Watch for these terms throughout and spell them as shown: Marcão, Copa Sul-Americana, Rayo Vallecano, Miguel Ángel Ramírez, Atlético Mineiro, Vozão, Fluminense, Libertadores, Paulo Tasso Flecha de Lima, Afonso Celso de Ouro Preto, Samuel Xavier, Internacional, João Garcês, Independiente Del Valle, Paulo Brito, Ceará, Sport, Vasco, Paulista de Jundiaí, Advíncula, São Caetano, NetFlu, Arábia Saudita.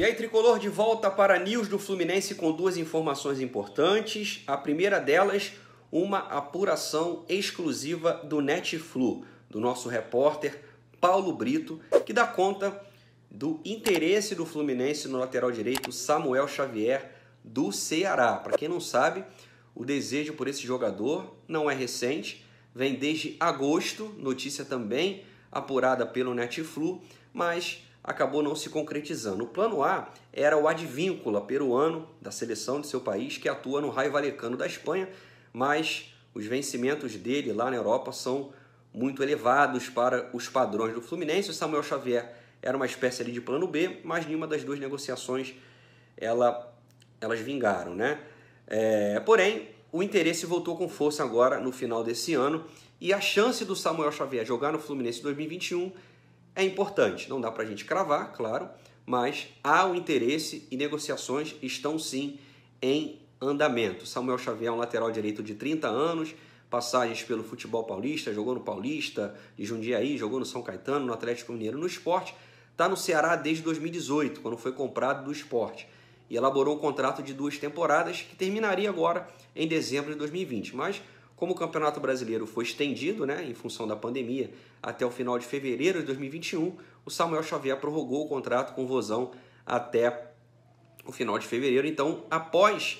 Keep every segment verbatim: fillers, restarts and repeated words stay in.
E aí, Tricolor, de volta para a News do Fluminense com duas informações importantes. A primeira delas, uma apuração exclusiva do NetFlu, do nosso repórter Paulo Brito, que dá conta do interesse do Fluminense no lateral direito Samuel Xavier, do Ceará. Para quem não sabe, o desejo por esse jogador não é recente, vem desde agosto, notícia também apurada pelo NetFlu, mas acabou não se concretizando. O plano A era o Advíncula, peruano, da seleção de seu país, que atua no Rayo Vallecano da Espanha, mas os vencimentos dele lá na Europa são muito elevados para os padrões do Fluminense. O Samuel Xavier era uma espécie ali de plano B, mas nenhuma das duas negociações ela, elas vingaram, né? É, porém, o interesse voltou com força agora no final desse ano, e a chance do Samuel Xavier jogar no Fluminense em dois mil e vinte e um é importante. Não dá para a gente cravar, claro, mas há o interesse e negociações estão sim em andamento. Samuel Xavier é um lateral direito de trinta anos, passagens pelo futebol paulista, jogou no Paulista de Jundiaí, jogou no São Caetano, no Atlético Mineiro, no Sport. Está no Ceará desde dois mil e dezoito, quando foi comprado do Sport, e elaborou um contrato de duas temporadas que terminaria agora em dezembro de dois mil e vinte. Mas, como o Campeonato Brasileiro foi estendido, né, em função da pandemia, até o final de fevereiro de dois mil e vinte e um, o Samuel Xavier prorrogou o contrato com o Vozão até o final de fevereiro. Então, após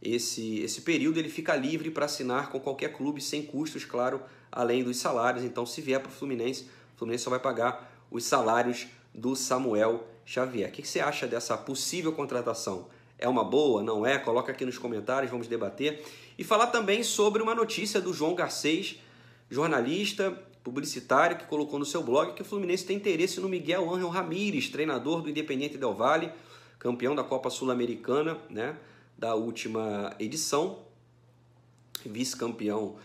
esse, esse período, ele fica livre para assinar com qualquer clube, sem custos, claro, além dos salários. Então, se vier para o Fluminense, o Fluminense só vai pagar os salários do Samuel Xavier. O que você acha dessa possível contratação? É uma boa? Não é? Coloca aqui nos comentários, vamos debater. E falar também sobre uma notícia do João Garcês, jornalista, publicitário, que colocou no seu blog que o Fluminense tem interesse no Miguel Ángel Ramírez, treinador do Independiente Del Valle, campeão da Copa Sul-Americana, né, da última edição, vice-campeão.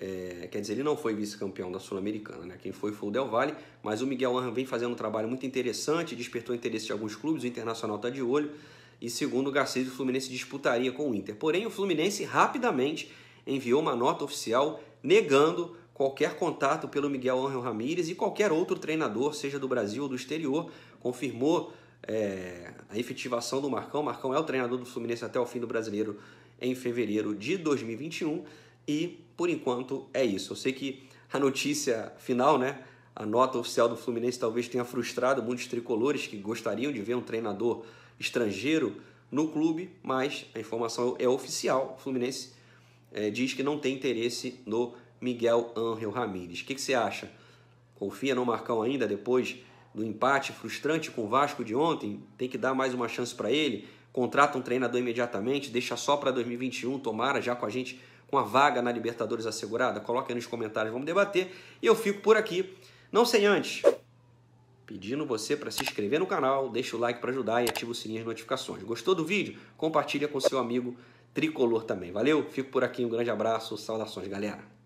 É, quer dizer, ele não foi vice-campeão da Sul-Americana, né? Quem foi foi o Del Valle, mas o Miguel Ángel vem fazendo um trabalho muito interessante, despertou interesse de alguns clubes, o Internacional está de olho, e segundo o Garcês, o Fluminense disputaria com o Inter. Porém, o Fluminense rapidamente enviou uma nota oficial negando qualquer contato pelo Miguel Ángel Ramírez e qualquer outro treinador, seja do Brasil ou do exterior. Confirmou é, a efetivação do Marcão. Marcão é o treinador do Fluminense até o fim do Brasileiro em fevereiro de dois mil e vinte e um. E, por enquanto, é isso. Eu sei que a notícia final, né, a nota oficial do Fluminense, talvez tenha frustrado muitos tricolores que gostariam de ver um treinador estrangeiro no clube, mas a informação é oficial. O Fluminense é, diz que não tem interesse no Miguel Ángel Ramírez. O que, que você acha? Confia no Marcão ainda, depois do empate frustrante com o Vasco de ontem? Tem que dar mais uma chance para ele? Contrata um treinador imediatamente? Deixa só para dois mil e vinte e um, tomara, já com a gente com a vaga na Libertadores assegurada? Coloca aí nos comentários, vamos debater. E eu fico por aqui, não sem antes pedindo você para se inscrever no canal, deixa o like para ajudar e ativa o sininho de notificações. Gostou do vídeo? Compartilha com seu amigo tricolor também. Valeu, fico por aqui, um grande abraço, saudações, galera.